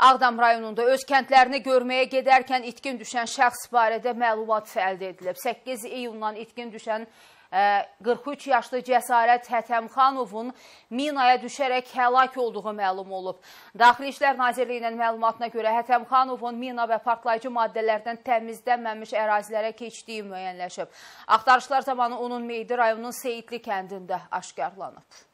Ağdam rayonunda öz kəndlərini görməyə gedərkən itkin düşən şəxs barədə məlumat əldə edilib. 8 iyundan itkin düşən 43 yaşlı Cəsarət Hətəmxanovun minaya düşərək həlak olduğu məlum olub. Daxili İşlər Nazirliyinin məlumatına görə Hətəmxanovun mina və partlayıcı maddələrdən təmizlənməmiş ərazilərə keçdiyi müəyyənləşib. Axtarışlar zamanı onun meyidi rayonun Seyitli kəndində aşkarlanıb.